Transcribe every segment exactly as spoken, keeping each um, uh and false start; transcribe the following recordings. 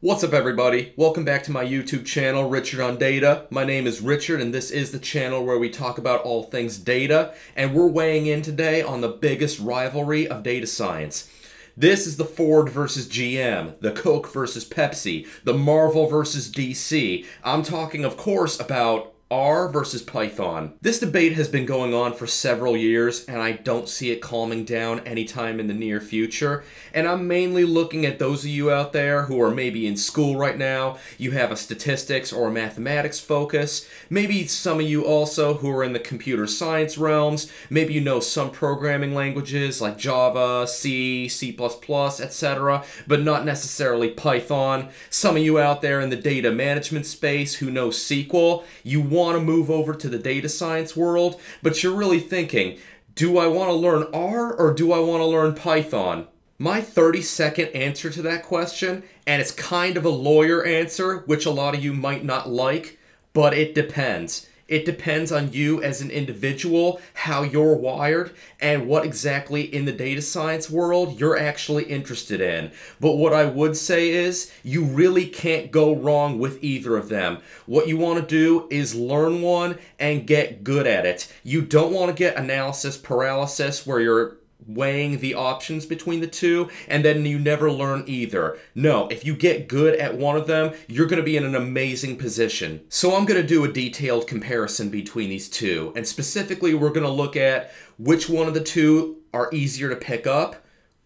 What's up everybody? Welcome back to my YouTube channel, Richard on Data. My name is Richard and this is the channel where we talk about all things data, and we're weighing in today on the biggest rivalry of data science. This is the Ford versus G M, the Coke versus Pepsi, the Marvel versus D C. I'm talking, of course, about R versus Python. This debate has been going on for several years and I don't see it calming down anytime in the near future. And I'm mainly looking at those of you out there who are maybe in school right now. You have a statistics or a mathematics focus. Maybe some of you also who are in the computer science realms. Maybe you know some programming languages like Java, C, C plus plus, et cetera, but not necessarily Python. Some of you out there in the data management space who know S Q L. You want want to move over to the data science world, but you're really thinking, do I want to learn R or do I want to learn Python? My thirty second answer to that question, and it's kind of a lawyer answer, which a lot of you might not like, but it depends. It depends on you as an individual, how you're wired, and what exactly in the data science world you're actually interested in. But what I would say is you really can't go wrong with either of them. What you want to do is learn one and get good at it. You don't want to get analysis paralysis where you're weighing the options between the two and then you never learn either. No, if you get good at one of them, you're going to be in an amazing position. So I'm going to do a detailed comparison between these two, and specifically we're going to look at which one of the two are easier to pick up,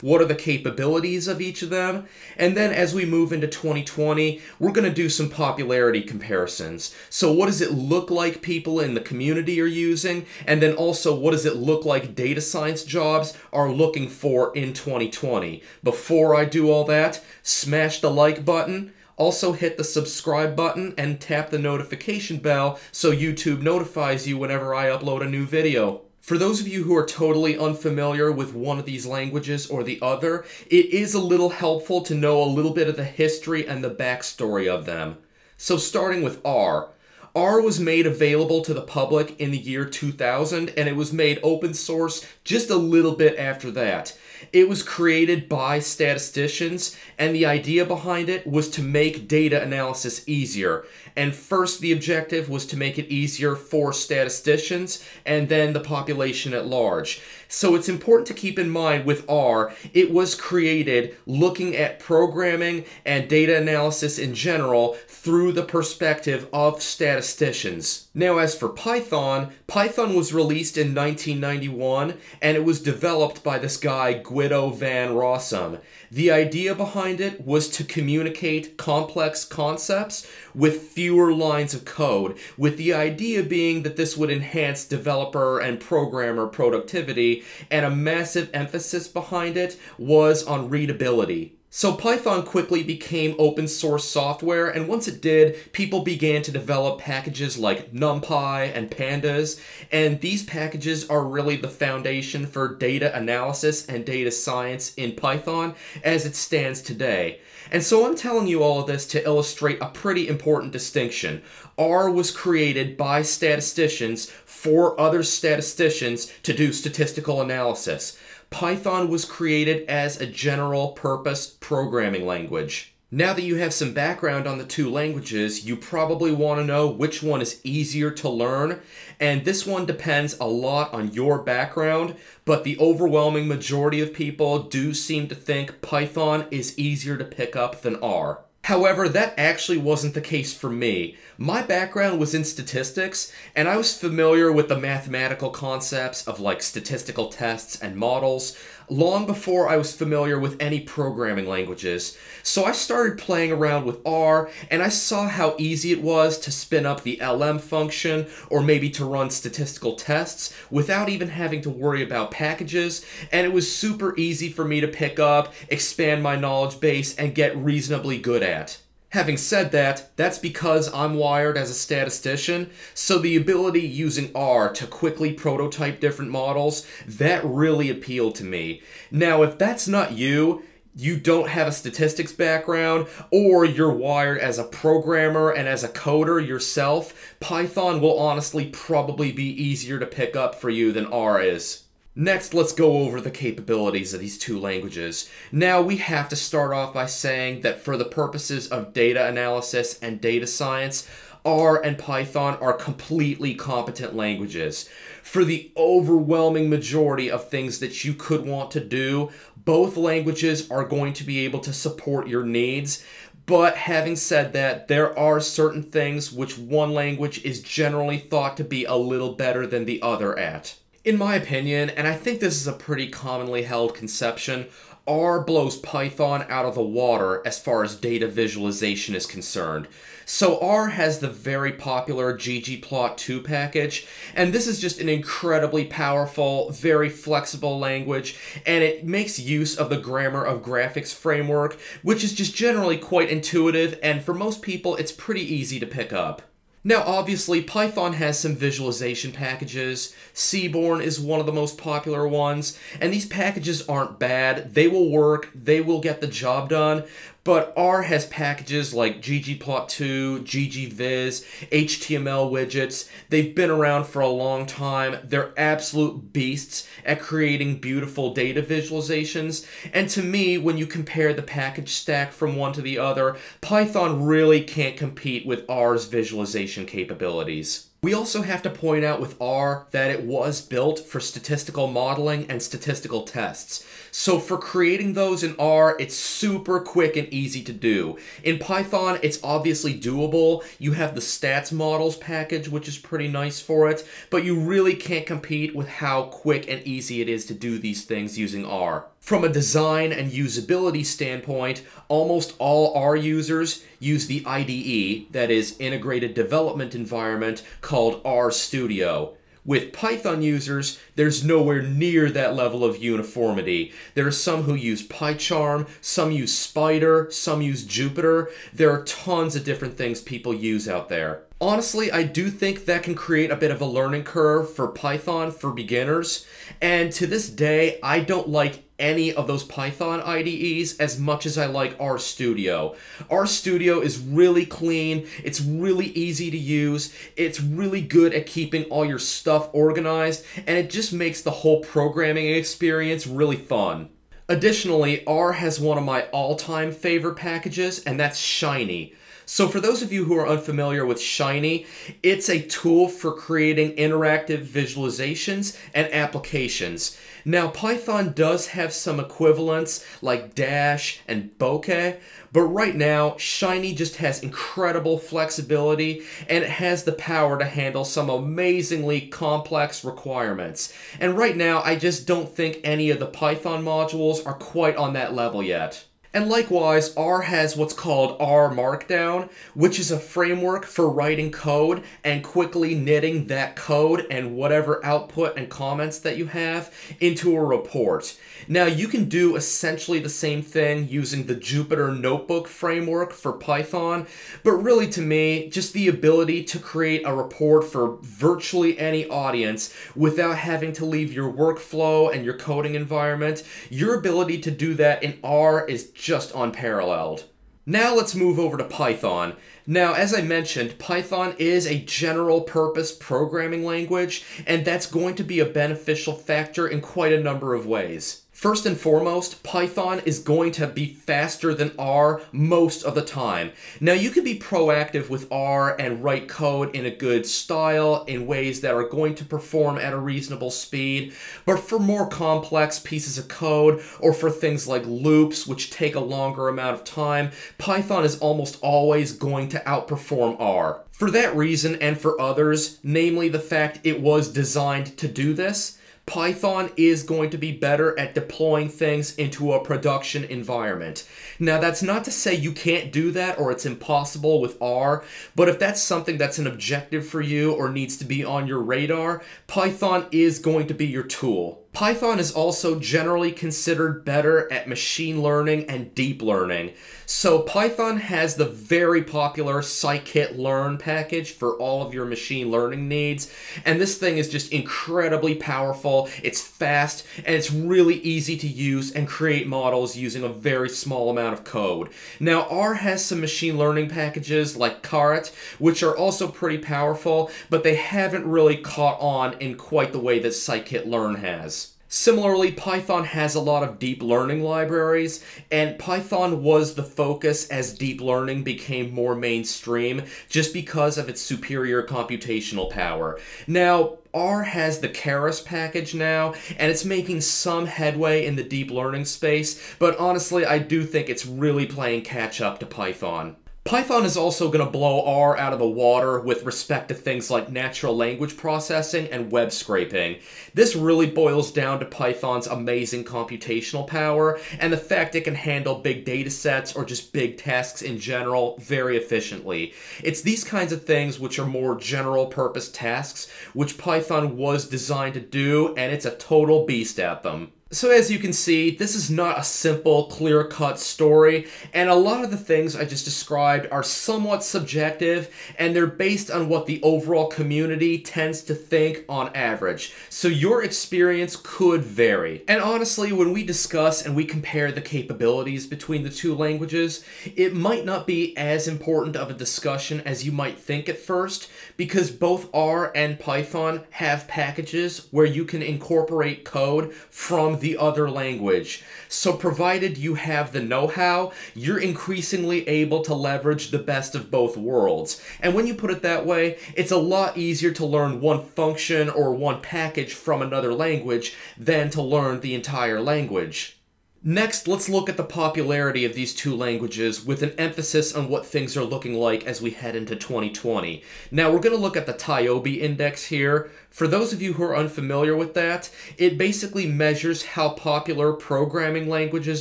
what are the capabilities of each of them, and then as we move into twenty twenty, we're going to do some popularity comparisons. So what does it look like people in the community are using, and then also what does it look like data science jobs are looking for in twenty twenty? Before I do all that, smash the like button. Also hit the subscribe button and tap the notification bell so YouTube notifies you whenever I upload a new video. For those of you who are totally unfamiliar with one of these languages or the other, it is a little helpful to know a little bit of the history and the backstory of them. So starting with R. R was made available to the public in the year two thousand, and it was made open source just a little bit after that. It was created by statisticians, and the idea behind it was to make data analysis easier. And first, the objective was to make it easier for statisticians and then the population at large. So it's important to keep in mind with R, it was created looking at programming and data analysis in general through the perspective of statisticians. Now, as for Python, Python was released in nineteen ninety-one, and it was developed by this guy, Guido Van Rossum. The idea behind it was to communicate complex concepts with fewer lines of code, with the idea being that this would enhance developer and programmer productivity, and a massive emphasis behind it was on readability. So Python quickly became open source software, and once it did, people began to develop packages like NumPy and Pandas, and these packages are really the foundation for data analysis and data science in Python as it stands today. And so I'm telling you all of this to illustrate a pretty important distinction. R was created by statisticians for other statisticians to do statistical analysis. Python was created as a general-purpose programming language. Now that you have some background on the two languages, you probably want to know which one is easier to learn, and this one depends a lot on your background, but the overwhelming majority of people do seem to think Python is easier to pick up than R. However, that actually wasn't the case for me. My background was in statistics, and I was familiar with the mathematical concepts of like statistical tests and models long before I was familiar with any programming languages. So I started playing around with R, and I saw how easy it was to spin up the L M function or maybe to run statistical tests without even having to worry about packages, and it was super easy for me to pick up, expand my knowledge base, and get reasonably good at. Having said that, that's because I'm wired as a statistician, so the ability using R to quickly prototype different models, that really appealed to me. Now, if that's not you, you don't have a statistics background, or you're wired as a programmer and as a coder yourself, Python will honestly probably be easier to pick up for you than R is. Next, let's go over the capabilities of these two languages. Now, we have to start off by saying that for the purposes of data analysis and data science, R and Python are completely competent languages. For the overwhelming majority of things that you could want to do, both languages are going to be able to support your needs. But having said that, there are certain things which one language is generally thought to be a little better than the other at. In my opinion, and I think this is a pretty commonly held conception, R blows Python out of the water as far as data visualization is concerned. So R has the very popular ggplot two package, and this is just an incredibly powerful, very flexible language, and it makes use of the grammar of graphics framework, which is just generally quite intuitive, and for most people it's pretty easy to pick up. Now, obviously, Python has some visualization packages. Seaborn is one of the most popular ones, and these packages aren't bad. They will work, they will get the job done, but R has packages like ggplot two, ggvis, htmlwidgets. They've been around for a long time. They're absolute beasts at creating beautiful data visualizations, and to me, when you compare the package stack from one to the other, Python really can't compete with R's visualization capabilities. We also have to point out with R that it was built for statistical modeling and statistical tests. So for creating those in R, it's super quick and easy to do. In Python, it's obviously doable. You have the stats models package, which is pretty nice for it, but you really can't compete with how quick and easy it is to do these things using R. From a design and usability standpoint, almost all R users use the I D E, that is, Integrated Development Environment, called RStudio. With Python users, there's nowhere near that level of uniformity. There are some who use PyCharm, some use Spyder, some use Jupyter. There are tons of different things people use out there. Honestly, I do think that can create a bit of a learning curve for Python for beginners, and to this day, I don't like any of those Python I D Es as much as I like RStudio. RStudio is really clean, it's really easy to use, it's really good at keeping all your stuff organized, and it just makes the whole programming experience really fun. Additionally, R has one of my all-time favorite packages, and that's Shiny. So for those of you who are unfamiliar with Shiny, it's a tool for creating interactive visualizations and applications. Now, Python does have some equivalents like Dash and Bokeh, but right now, Shiny just has incredible flexibility, and it has the power to handle some amazingly complex requirements. And right now, I just don't think any of the Python modules are quite on that level yet. And likewise, R has what's called RMarkdown, which is a framework for writing code and quickly knitting that code and whatever output and comments that you have into a report. Now, you can do essentially the same thing using the Jupyter Notebook framework for Python, but really to me, just the ability to create a report for virtually any audience without having to leave your workflow and your coding environment, your ability to do that in R is just unparalleled. Now let's move over to Python. Now, as I mentioned, Python is a general purpose programming language, and that's going to be a beneficial factor in quite a number of ways. First and foremost, Python is going to be faster than R most of the time. Now, you can be proactive with R and write code in a good style in ways that are going to perform at a reasonable speed, but for more complex pieces of code or for things like loops, which take a longer amount of time, Python is almost always going to outperform R. For that reason and for others, namely the fact it was designed to do this, Python is going to be better at deploying things into a production environment. Now, that's not to say you can't do that or it's impossible with R, but if that's something that's an objective for you or needs to be on your radar, Python is going to be your tool. Python is also generally considered better at machine learning and deep learning. So Python has the very popular scikit-learn package for all of your machine learning needs. And this thing is just incredibly powerful, it's fast, and it's really easy to use and create models using a very small amount of code. Now, R has some machine learning packages like Caret, which are also pretty powerful, but they haven't really caught on in quite the way that scikit-learn has. Similarly, Python has a lot of deep learning libraries, and Python was the focus as deep learning became more mainstream just because of its superior computational power. Now, R has the Keras package now, and it's making some headway in the deep learning space, but honestly, I do think it's really playing catch up to Python. Python is also going to blow R out of the water with respect to things like natural language processing and web scraping. This really boils down to Python's amazing computational power and the fact it can handle big data sets or just big tasks in general very efficiently. It's these kinds of things which are more general purpose tasks which Python was designed to do, and it's a total beast at them. So as you can see, this is not a simple, clear-cut story, and a lot of the things I just described are somewhat subjective, and they're based on what the overall community tends to think on average. So your experience could vary. And honestly, when we discuss and we compare the capabilities between the two languages, it might not be as important of a discussion as you might think at first, because both R and Python have packages where you can incorporate code from the other language. So provided you have the know-how, you're increasingly able to leverage the best of both worlds. And when you put it that way, it's a lot easier to learn one function or one package from another language than to learn the entire language. Next, let's look at the popularity of these two languages with an emphasis on what things are looking like as we head into twenty twenty. Now, we're going to look at the Tiobe index here. For those of you who are unfamiliar with that, it basically measures how popular programming languages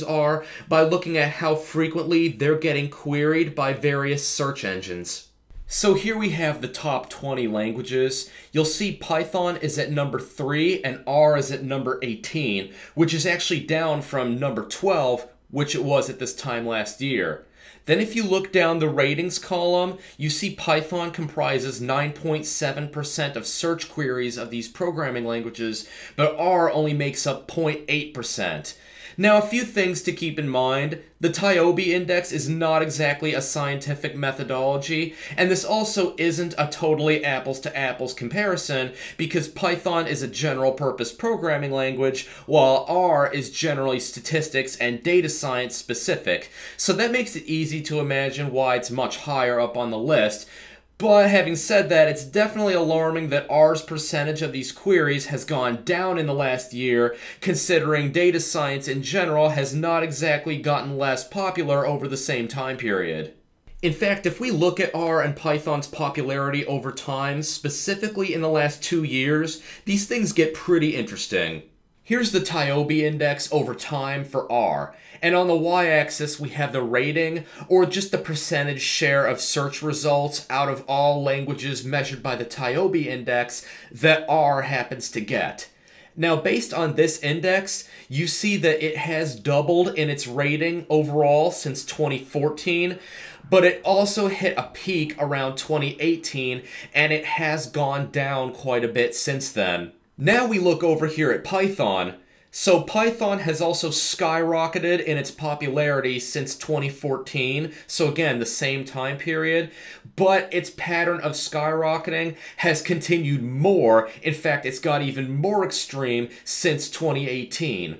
are by looking at how frequently they're getting queried by various search engines. So here we have the top twenty languages. You'll see Python is at number three and R is at number eighteen, which is actually down from number twelve, which it was at this time last year. Then if you look down the ratings column, you see Python comprises nine point seven percent of search queries of these programming languages, but R only makes up zero point eight percent. Now, a few things to keep in mind. The Tiobe index is not exactly a scientific methodology, and this also isn't a totally apples-to-apples comparison because Python is a general-purpose programming language, while R is generally statistics and data science specific. So that makes it easy to imagine why it's much higher up on the list. But having said that, it's definitely alarming that R's percentage of these queries has gone down in the last year, considering data science in general has not exactly gotten less popular over the same time period. In fact, if we look at R and Python's popularity over time, specifically in the last two years, these things get pretty interesting. Here's the Tiobe index over time for R, and on the y-axis we have the rating, or just the percentage share of search results out of all languages measured by the Tiobe index that R happens to get. Now, based on this index, you see that it has doubled in its rating overall since twenty fourteen, but it also hit a peak around twenty eighteen, and it has gone down quite a bit since then. Now we look over here at Python. So Python has also skyrocketed in its popularity since twenty fourteen, so again, the same time period, but its pattern of skyrocketing has continued more. In fact, it's got even more extreme since twenty eighteen.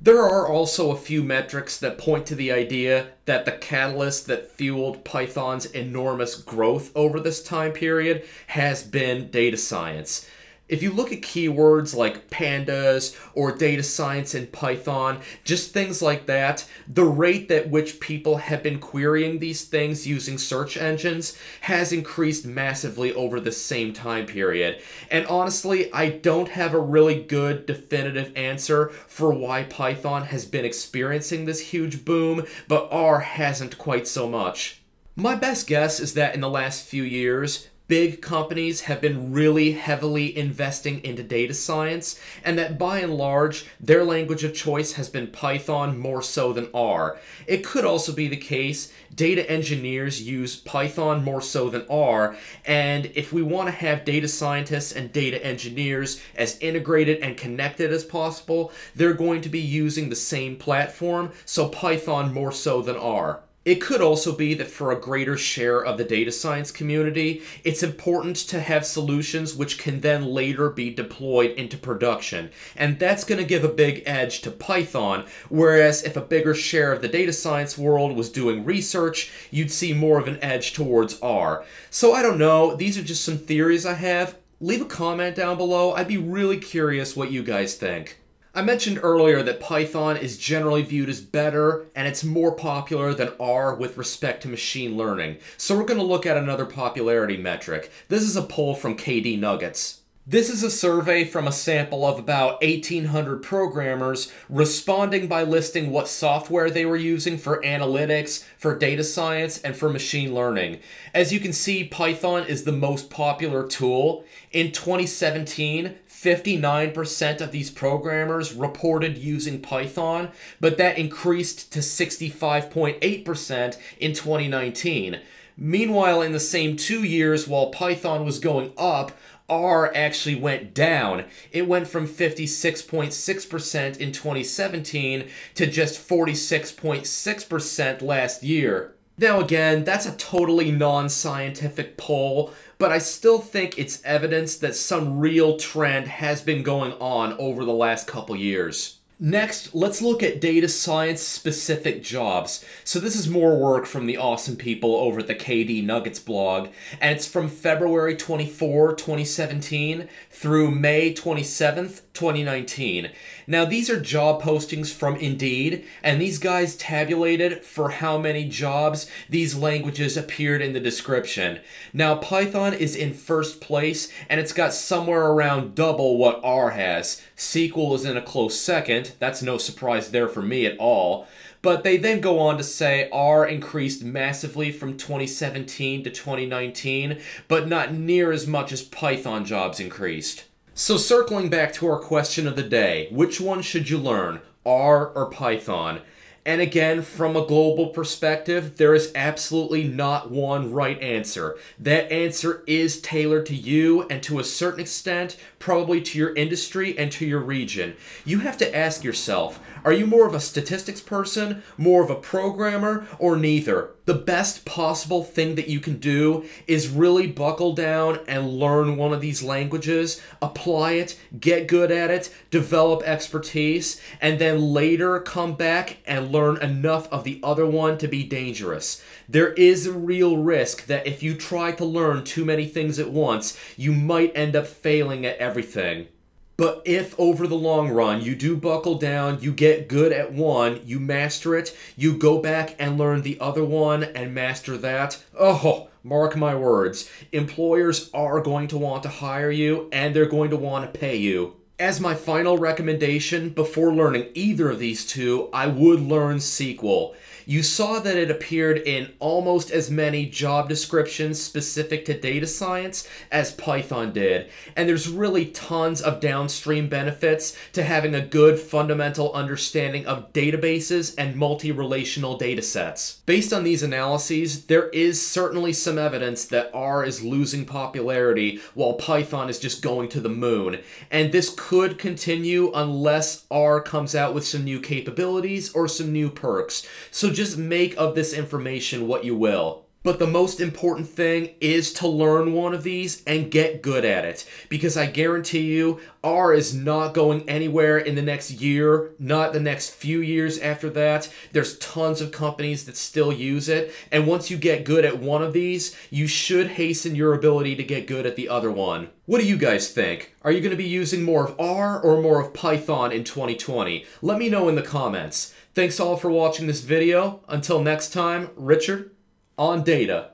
There are also a few metrics that point to the idea that the catalyst that fueled Python's enormous growth over this time period has been data science. If you look at keywords like pandas or data science in Python, just things like that, the rate at which people have been querying these things using search engines has increased massively over the same time period. And honestly, I don't have a really good definitive answer for why Python has been experiencing this huge boom, but R hasn't quite so much. My best guess is that in the last few years, big companies have been really heavily investing into data science, and that by and large, their language of choice has been Python more so than R. It could also be the case data engineers use Python more so than R, and if we want to have data scientists and data engineers as integrated and connected as possible, they're going to be using the same platform, so Python more so than R. It could also be that for a greater share of the data science community, it's important to have solutions which can then later be deployed into production. And that's going to give a big edge to Python, whereas if a bigger share of the data science world was doing research, you'd see more of an edge towards R. So I don't know, these are just some theories I have. Leave a comment down below, I'd be really curious what you guys think. I mentioned earlier that Python is generally viewed as better and it's more popular than R with respect to machine learning. So we're going to look at another popularity metric. This is a poll from K D Nuggets. This is a survey from a sample of about eighteen hundred programmers responding by listing what software they were using for analytics, for data science, and for machine learning. As you can see, Python is the most popular tool. In twenty seventeen, fifty-nine percent of these programmers reported using Python, but that increased to sixty-five point eight percent in twenty nineteen. Meanwhile, in the same two years, while Python was going up, R actually went down. It went from fifty-six point six percent in twenty seventeen to just forty-six point six percent last year. Now again, that's a totally non-scientific poll, but I still think it's evidence that some real trend has been going on over the last couple years. Next, let's look at data science specific jobs. So this is more work from the awesome people over at the K D Nuggets blog, and it's from February twenty-fourth, twenty seventeen through May twenty-seventh, twenty nineteen. Now these are job postings from Indeed, and these guys tabulated for how many jobs these languages appeared in the description. Now Python is in first place, and it's got somewhere around double what R has. S Q L is in a close second. That's no surprise there for me at all. But they then go on to say R increased massively from twenty seventeen to twenty nineteen, but not near as much as Python jobs increased. So circling back to our question of the day, which one should you learn, R or Python? And again, from a global perspective, there is absolutely not one right answer. That answer is tailored to you and to a certain extent, probably to your industry and to your region. You have to ask yourself, are you more of a statistics person, more of a programmer, or neither? The best possible thing that you can do is really buckle down and learn one of these languages, apply it, get good at it, develop expertise, and then later come back and learn enough of the other one to be dangerous. There is a real risk that if you try to learn too many things at once, you might end up failing at everything. But if over the long run you do buckle down, you get good at one, you master it, you go back and learn the other one and master that, oh, mark my words, employers are going to want to hire you and they're going to want to pay you. As my final recommendation, before learning either of these two, I would learn S Q L. You saw that it appeared in almost as many job descriptions specific to data science as Python did, and there's really tons of downstream benefits to having a good fundamental understanding of databases and multi-relational datasets. Based on these analyses, there is certainly some evidence that R is losing popularity while Python is just going to the moon, and this could could continue unless R comes out with some new capabilities or some new perks. So just make of this information what you will. But the most important thing is to learn one of these and get good at it, because I guarantee you R is not going anywhere in the next year, not the next few years after that. There's tons of companies that still use it, and once you get good at one of these, you should hasten your ability to get good at the other one. What do you guys think? Are you going to be using more of R or more of Python in twenty twenty? Let me know in the comments. Thanks all for watching this video. Until next time, Richard. On data.